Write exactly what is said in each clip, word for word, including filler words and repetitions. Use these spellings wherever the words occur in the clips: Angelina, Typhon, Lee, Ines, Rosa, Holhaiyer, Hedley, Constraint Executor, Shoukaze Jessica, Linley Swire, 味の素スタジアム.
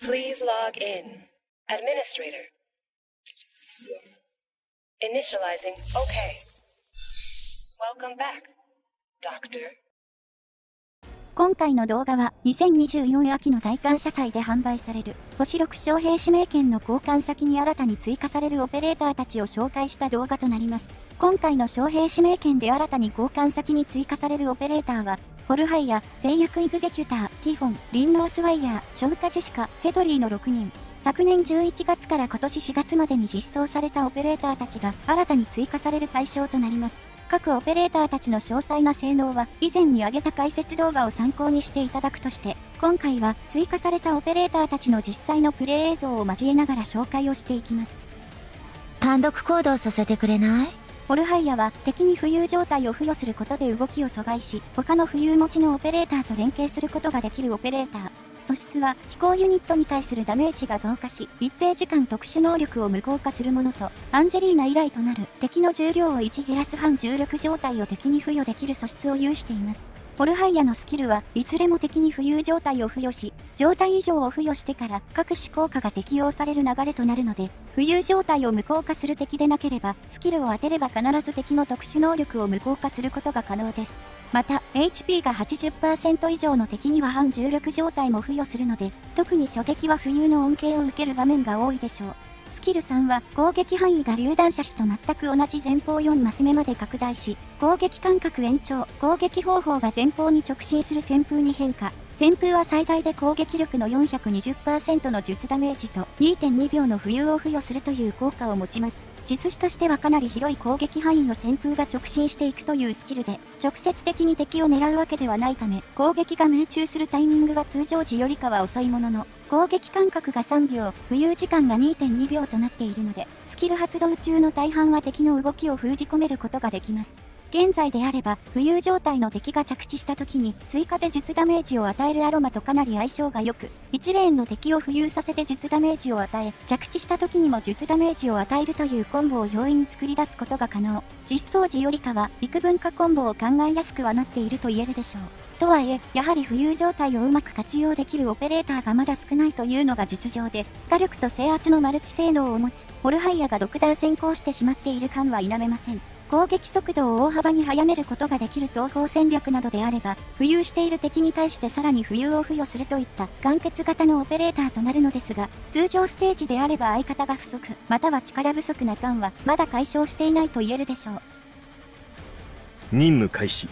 Please log in. Administrator. Initializing OK. Welcome back, Doctor. 今回の動画はにせんにじゅうよん秋の戴冠者祭で販売される星ろく将兵指名権の交換先に新たに追加されるオペレーターたちを紹介した動画となります。今回の将兵指名権で新たに交換先に追加されるオペレーターは、ホルハイヤ、制約エグゼキューター、ティフォン、リンロースワイヤー、ショウカジェシカ、ヘドリーのろくにん。昨年じゅういちがつから今年しがつまでに実装されたオペレーターたちが新たに追加される対象となります。各オペレーターたちの詳細な性能は以前に上げた解説動画を参考にしていただくとして、今回は追加されたオペレーターたちの実際のプレイ映像を交えながら紹介をしていきます。単独行動させてくれない？ホルハイヤは敵に浮遊状態を付与することで動きを阻害し、他の浮遊持ちのオペレーターと連携することができるオペレーター。素質は飛行ユニットに対するダメージが増加し、一定時間特殊能力を無効化するものと、アンジェリーナ以来となる敵の重量をいち減らす反重力状態を敵に付与できる素質を有しています。ホルハイヤのスキルはいずれも敵に浮遊状態を付与し、状態異常を付与してから各種効果が適用される流れとなるので、浮遊状態を無効化する敵でなければ、スキルを当てれば必ず敵の特殊能力を無効化することが可能です。また、エイチピー が はちじゅっパーセント 以上の敵には反重力状態も付与するので、特に初撃は浮遊の恩恵を受ける場面が多いでしょう。スキルさんは攻撃範囲が榴弾射手と全く同じ前方よんマス目まで拡大し、攻撃間隔延長、攻撃方法が前方に直進する旋風に変化。旋風は最大で攻撃力の よんひゃくにじゅっパーセント の術ダメージと にてんにびょうの浮遊を付与するという効果を持ちます。術種としてはかなり広い攻撃範囲を旋風が直進していくというスキルで、直接的に敵を狙うわけではないため、攻撃が命中するタイミングは通常時よりかは遅いものの、攻撃間隔がさんびょう、浮遊時間が にてんにびょうとなっているので、スキル発動中の大半は敵の動きを封じ込めることができます。現在であれば、浮遊状態の敵が着地した時に追加で術ダメージを与えるアロマとかなり相性が良く、いちレーンの敵を浮遊させて術ダメージを与え、着地した時にも術ダメージを与えるというコンボを容易に作り出すことが可能。実装時よりかは、幾分かコンボを考えやすくはなっていると言えるでしょう。とはいえ、やはり浮遊状態をうまく活用できるオペレーターがまだ少ないというのが実情で、火力と制圧のマルチ性能を持つ、ホルハイヤが独断先行してしまっている感は否めません。攻撃速度を大幅に速めることができる統合戦略などであれば、浮遊している敵に対してさらに浮遊を付与するといった完結型のオペレーターとなるのですが、通常ステージであれば相方が不足、または力不足なターンはまだ解消していないと言えるでしょう。任務開始。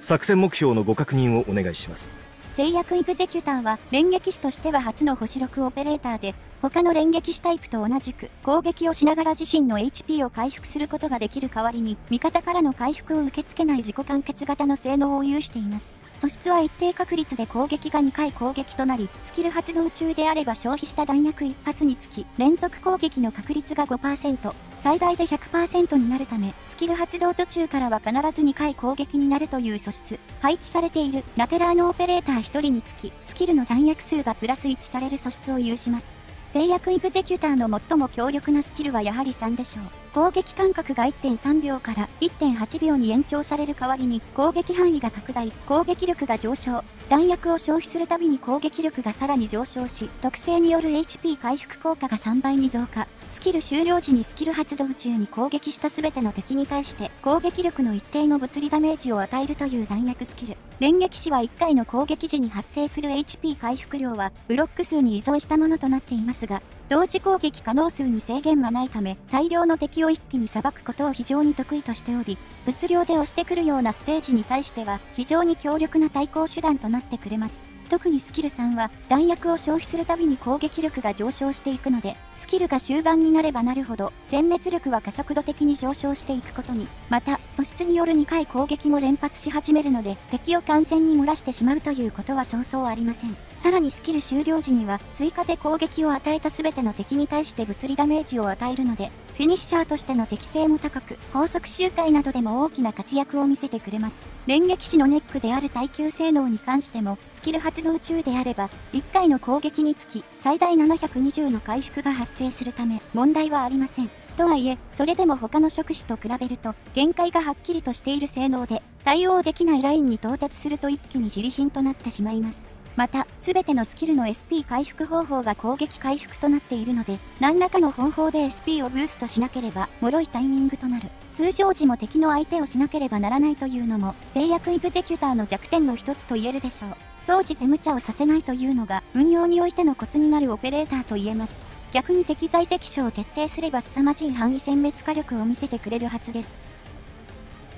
作戦目標のご確認をお願いします。制約エグゼキューターは連撃士としては初の星ろくオペレーターで、他の連撃士タイプと同じく攻撃をしながら自身の エイチピー を回復することができる代わりに、味方からの回復を受け付けない自己完結型の性能を有しています。素質は一定確率で攻撃がにかい攻撃となり、スキル発動中であれば消費した弾薬いっ発につき連続攻撃の確率が ごパーセント、 最大で ひゃくパーセント になるため、スキル発動途中からは必ずにかい攻撃になるという素質。配置されているラテラーのオペレーターひとりにつき、スキルの弾薬数がプラスいちされる素質を有します。制約エグゼキューターの最も強力なスキルはやはりさんでしょう。攻撃間隔が いってんさんびょうから いってんはちびょうに延長される代わりに、攻撃範囲が拡大、攻撃力が上昇。弾薬を消費するたびに攻撃力がさらに上昇し、特性による エイチピー 回復効果がさんばいに増加。スキル終了時にスキル発動中に攻撃した全ての敵に対して攻撃力の一定の物理ダメージを与えるという弾薬スキル。連撃士はいっかいの攻撃時に発生する エイチピー 回復量はブロック数に依存したものとなっていますが、同時攻撃可能数に制限はないため、大量の敵を一気に捌くことを非常に得意としており、物量で押してくるようなステージに対しては非常に強力な対抗手段となってくれます。特にスキルさんは弾薬を消費するたびに攻撃力が上昇していくので、スキルが終盤になればなるほど殲滅力は加速度的に上昇していくことに、また素質によるにかい攻撃も連発し始めるので、敵を完全に漏らしてしまうということはそうそうありません。さらにスキル終了時には追加で攻撃を与えた全ての敵に対して物理ダメージを与えるので、フィニッシャーとしての適性も高く、高速周回などでも大きな活躍を見せてくれます。連撃士のネックである耐久性能に関しても、スキル発動中であれば、いっかいの攻撃につき、最大ななひゃくにじゅうの回復が発生するため、問題はありません。とはいえ、それでも他の職種と比べると、限界がはっきりとしている性能で、対応できないラインに到達すると一気にジリ貧となってしまいます。また、すべてのスキルの エスピー 回復方法が攻撃回復となっているので、何らかの方法で エスピー をブーストしなければ、脆いタイミングとなる。通常時も敵の相手をしなければならないというのも、制約イグゼキュターの弱点の一つと言えるでしょう。総じて無茶をさせないというのが、運用においてのコツになるオペレーターと言えます。逆に適材適所を徹底すれば凄まじい範囲殲滅火力を見せてくれるはずです。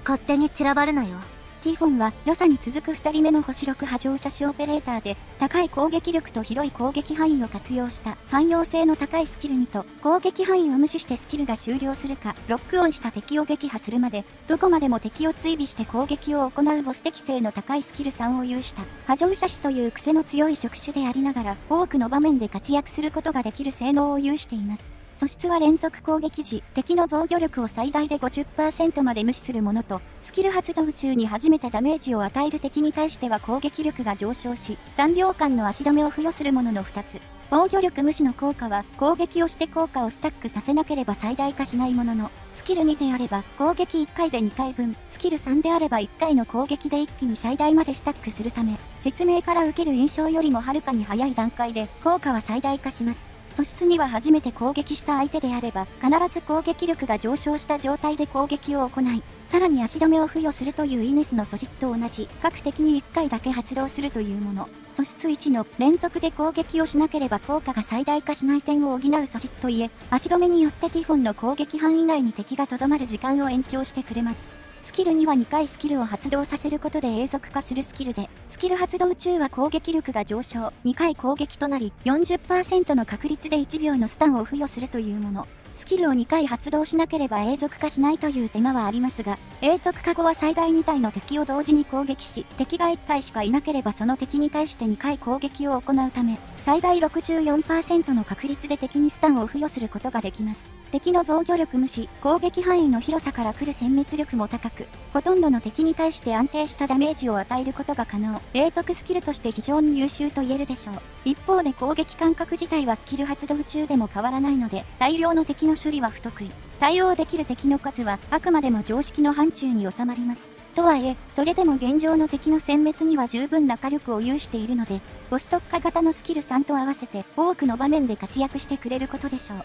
勝手に散らばるなよ。ティフォンは、ロサに続くふたりめの星ろく波状射手オペレーターで、高い攻撃力と広い攻撃範囲を活用した汎用性の高いスキルにと、攻撃範囲を無視してスキルが終了するか、ロックオンした敵を撃破するまで、どこまでも敵を追尾して攻撃を行うボス適性の高いスキルさんを有した、波状射手という癖の強い職種でありながら、多くの場面で活躍することができる性能を有しています。素質は連続攻撃時、敵の防御力を最大で ごじゅっパーセント まで無視するものと、スキル発動中に初めてダメージを与える敵に対しては攻撃力が上昇し、さんびょうかんの足止めを付与するもののふたつ。防御力無視の効果は、攻撃をして効果をスタックさせなければ最大化しないものの、スキルにであれば攻撃いっかいでにかいぶん、スキルさんであればいっかいの攻撃で一気に最大までスタックするため、説明から受ける印象よりもはるかに早い段階で効果は最大化します。素質には初めて攻撃した相手であれば、必ず攻撃力が上昇した状態で攻撃を行い、さらに足止めを付与するというイネスの素質と同じ、各敵にいっかいだけ発動するというもの。素質いちの連続で攻撃をしなければ効果が最大化しない点を補う素質といえ、足止めによってティフォンの攻撃範囲内に敵がとどまる時間を延長してくれます。スキルにはにかいスキルを発動させることで永続化するスキルで、スキル発動中は攻撃力が上昇、にかい攻撃となり、よんじゅっパーセント の確率でいちびょうのスタンを付与するというもの。スキルをにかい発動しなければ永続化しないという手間はありますが、永続化後は最大にたいの敵を同時に攻撃し、敵がいったいしかいなければその敵に対してにかい攻撃を行うため、最大 ろくじゅうよんパーセント の確率で敵にスタンを付与することができます。敵の防御力無視、攻撃範囲の広さから来る殲滅力も高く、ほとんどの敵に対して安定したダメージを与えることが可能、永続スキルとして非常に優秀と言えるでしょう。一方で攻撃間隔自体はスキル発動中でも変わらないので、大量の敵の処理は不得意。対応できる敵の数はあくまでも常識の範疇に収まります。とはいえ、それでも現状の敵の殲滅には十分な火力を有しているので、ボス特化型のスキルさんと合わせて多くの場面で活躍してくれることでしょう。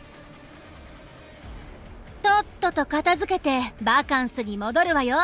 とっとと片付けてバカンスに戻るわよ。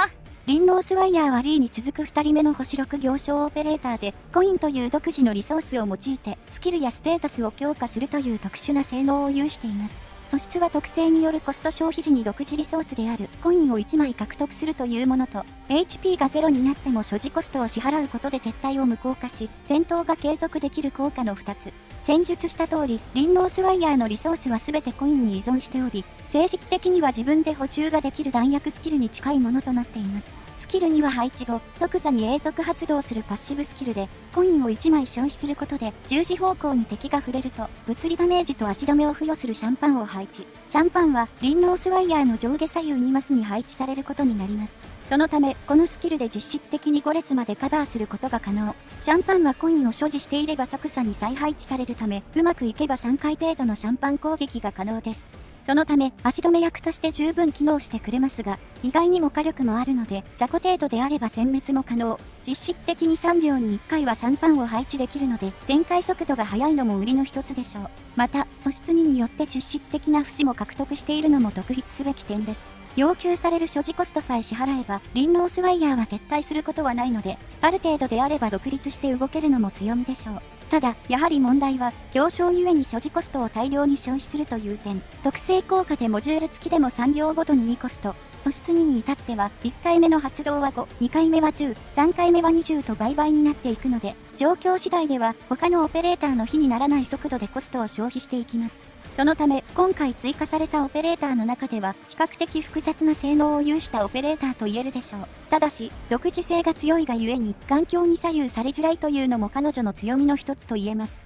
リンロースワイヤーはリーに続くふたりめの星ろく行商オペレーターで、コインという独自のリソースを用いてスキルやステータスを強化するという特殊な性能を有しています。素質は特性によるコスト消費時に独自リソースであるコインをいちまい獲得するというものと、 エイチピー がゼロになっても所持コストを支払うことで撤退を無効化し、戦闘が継続できる効果のふたつ。先述した通り、リンロースワイヤーのリソースは全てコインに依存しており、性質的には自分で補充ができる弾薬スキルに近いものとなっています。スキルには配置後、即座に永続発動するパッシブスキルで、コインをいちまい消費することで、十字方向に敵が触れると、物理ダメージと足止めを付与するシャンパンを配置。シャンパンは、リンロースワイヤーの上下左右にマスに配置されることになります。そのため、このスキルで実質的にご列までカバーすることが可能。シャンパンはコインを所持していれば即座に再配置されるため、うまくいけばさんかい程度のシャンパン攻撃が可能です。そのため、足止め役として十分機能してくれますが、意外にも火力もあるので、雑魚程度であれば殲滅も可能。実質的にさんびょうにいっかいはシャンパンを配置できるので、展開速度が速いのも売りの一つでしょう。また、素質にによって実質的な節も獲得しているのも特筆すべき点です。要求される所持コストさえ支払えば、リンロースワイヤーは撤退することはないので、ある程度であれば独立して動けるのも強みでしょう。ただ、やはり問題は、行商ゆえに所持コストを大量に消費するという点。特性効果でモジュール付きでもさんびょうごとににコスト。素質にに至っては、いっかいめの発動はご、にかいめはじゅう、さんかいめはにじゅうと倍々になっていくので、状況次第では、他のオペレーターの比にならない速度でコストを消費していきます。そのため、今回追加されたオペレーターの中では、比較的複雑な性能を有したオペレーターと言えるでしょう。ただし、独自性が強いがゆえに、環境に左右されづらいというのも彼女の強みの一つと言えます。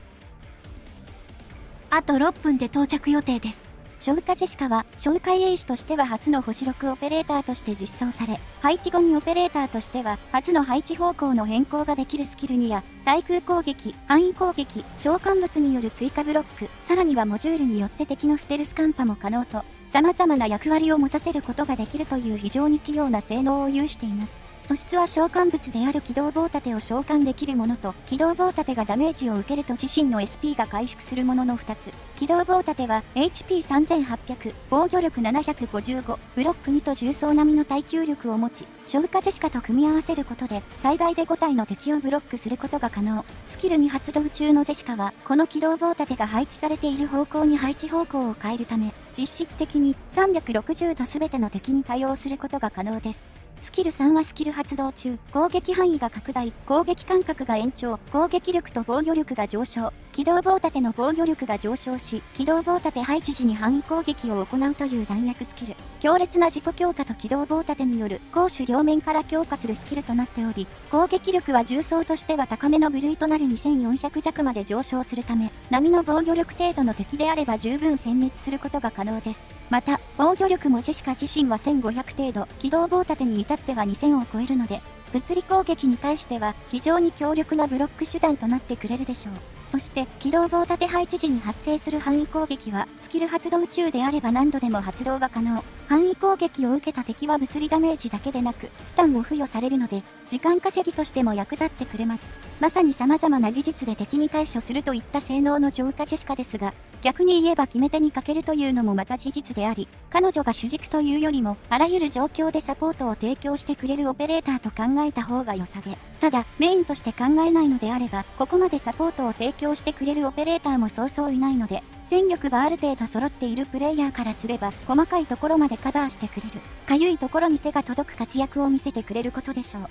あとろっぷんで到着予定です。昇華ジェシカは、昇華英士としては初の星ろくオペレーターとして実装され、配置後にオペレーターとしては、初の配置方向の変更ができるスキルにや、対空攻撃、範囲攻撃、召喚物による追加ブロック、さらにはモジュールによって敵のステルスカンパも可能と、様々な役割を持たせることができるという非常に器用な性能を有しています。素質は召喚物である機動棒盾を召喚できるものと、機動棒盾がダメージを受けると自身の エスピー が回復するもののふたつ。機動棒盾は エイチピーさんぜんはっぴゃく、防御力ななひゃくごじゅうご、ブロックにと重装並みの耐久力を持ち、消化ジェシカと組み合わせることで、最大でご体の敵をブロックすることが可能。スキルに発動中のジェシカは、この機動棒盾が配置されている方向に配置方向を変えるため、実質的にさんびゃくろくじゅうど全ての敵に対応することが可能です。スキルさんはスキル発動中、攻撃範囲が拡大、攻撃間隔が延長、攻撃力と防御力が上昇、機動棒盾の防御力が上昇し、機動棒盾配置時に範囲攻撃を行うという弾薬スキル。強烈な自己強化と機動棒盾による攻守両面から強化するスキルとなっており、攻撃力は重装としては高めの部類となるにせんよんひゃく弱まで上昇するため、波の防御力程度の敵であれば十分殲滅することが可能です。また、防御力もジェシカ自身はせんごひゃく程度、機動棒盾に至ってはにせんを超えるので、物理攻撃に対しては非常に強力なブロック手段となってくれるでしょう。そして、機動棒盾配置時に発生する範囲攻撃は、スキル発動中であれば何度でも発動が可能。範囲攻撃を受けた敵は物理ダメージだけでなく、スタンも付与されるので、時間稼ぎとしても役立ってくれます。まさに様々な技術で敵に対処するといった性能の浄化ジェシカですが、逆に言えば決め手に欠けるというのもまた事実であり、彼女が主軸というよりも、あらゆる状況でサポートを提供してくれるオペレーターと考えた方が良さげ。ただ、メインとして考えないのであれば、ここまでサポートを提供してくれるオペレーターもそうそういないので、戦力がある程度揃っているプレイヤーからすれば、細かいところまでカバーしてくれる、かゆいところに手が届く活躍を見せてくれることでしょう。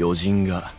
余人が、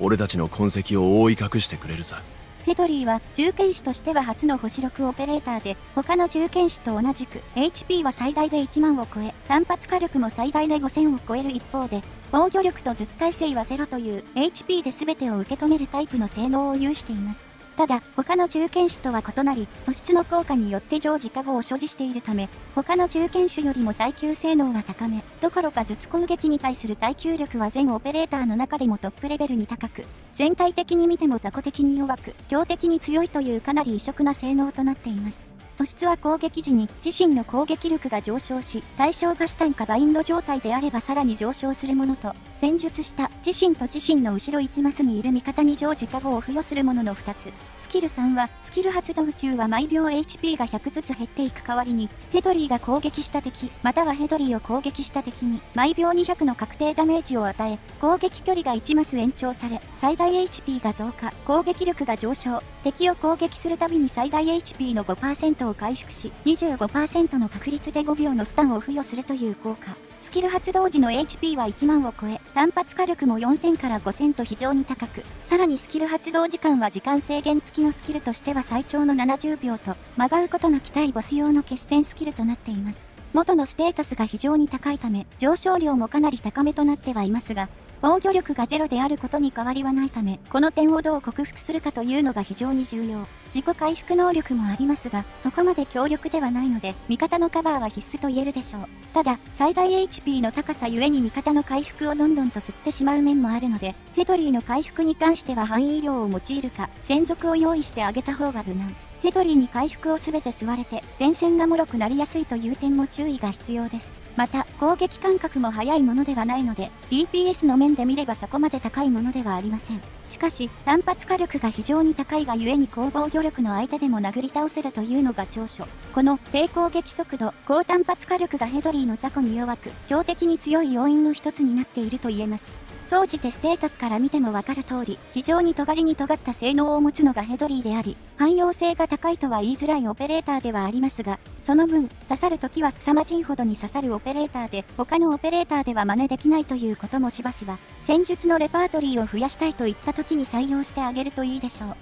俺たちの痕跡を覆い隠してくれるさ。フェドリーは銃剣士としては初の星ろくオペレーターで、他の銃剣士と同じく エイチピー は最大でいちまんを超え、単発火力も最大でごせんを超える一方で、防御力と術耐性はゼロという エイチピー で全てを受け止めるタイプの性能を有しています。ただ、他の銃剣士とは異なり、素質の効果によって常時加護を所持しているため、他の銃剣士よりも耐久性能は高め、どころか術攻撃に対する耐久力は全オペレーターの中でもトップレベルに高く、全体的に見ても雑魚的に弱く、強敵に強いというかなり異色な性能となっています。素質は攻撃時に自身の攻撃力が上昇し、対象がスタンかバインド状態であればさらに上昇するものと、戦術した自身と自身の後ろいちマスにいる味方に常時加護を付与するもののふたつ。スキルさんはスキル発動中は毎秒 エイチピー がひゃくずつ減っていく代わりに、ヘドリーが攻撃した敵またはヘドリーを攻撃した敵に毎秒にひゃくの確定ダメージを与え、攻撃距離がいちマス延長され、最大 エイチピー が増加、攻撃力が上昇、敵を攻撃するたびに最大 エイチピー の ごパーセントを回復し、にじゅうごパーセント の確率でごびょうのスタンを付与するという効果。スキル発動時の エイチピー はいちまんを超え、単発火力もよんせんからごせんと非常に高く、さらにスキル発動時間は時間制限付きのスキルとしては最長のななじゅうびょうと、曲がることなき対ボス用の決戦スキルとなっています。元のステータスが非常に高いため、上昇量もかなり高めとなってはいますが、防御力がゼロであることに変わりはないため、この点をどう克服するかというのが非常に重要。自己回復能力もありますが、そこまで強力ではないので、味方のカバーは必須と言えるでしょう。ただ、最大 エイチピー の高さゆえに味方の回復をどんどんと吸ってしまう面もあるので、フェドリーの回復に関しては範囲医療を用いるか、専属を用意してあげた方が無難。フェドリーに回復を全て吸われて、前線が脆くなりやすいという点も注意が必要です。また、攻撃間隔も速いものではないので、ディーピーエス の面で見ればそこまで高いものではありません。しかし、単発火力が非常に高いがゆえに高防御力の相手でも殴り倒せるというのが長所。この低攻撃速度、高単発火力がヘドリーの雑魚に弱く、強敵に強い要因の一つになっていると言えます。総じてステータスから見てもわかる通り、非常に尖りに尖った性能を持つのがヘドリーであり、汎用性が高いとは言いづらいオペレーターではありますが、その分、刺さるときは凄まじいほどに刺さるオペレーターで、他のオペレーターでは真似できないということもしばしば、戦術のレパートリーを増やしたいといったときに採用してあげるといいでしょう。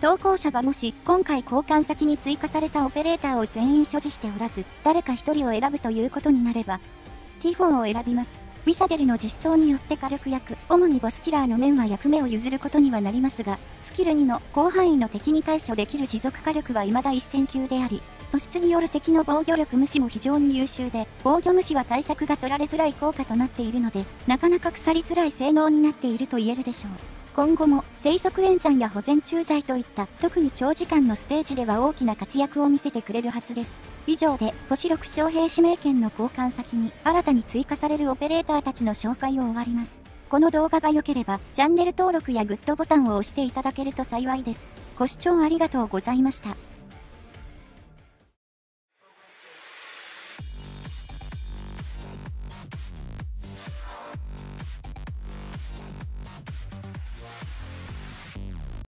投稿者がもし今回交換先に追加されたオペレーターを全員所持しておらず、誰かひとりを選ぶということになれば、ティーフォー を選びます。ウィシャデルの実装によって火力役、主にボスキラーの面は役目を譲ることにはなりますが、スキルにの広範囲の敵に対処できる持続火力は未だいっせん級であり、素質による敵の防御力無視も非常に優秀で、防御無視は対策が取られづらい効果となっているので、なかなか腐りづらい性能になっていると言えるでしょう。今後も生息塩酸や保全駐在といった特に長時間のステージでは大きな活躍を見せてくれるはずです。以上で星ろく将兵指名権の交換先に新たに追加されるオペレーターたちの紹介を終わります。この動画が良ければチャンネル登録やグッドボタンを押していただけると幸いです。ご視聴ありがとうございました。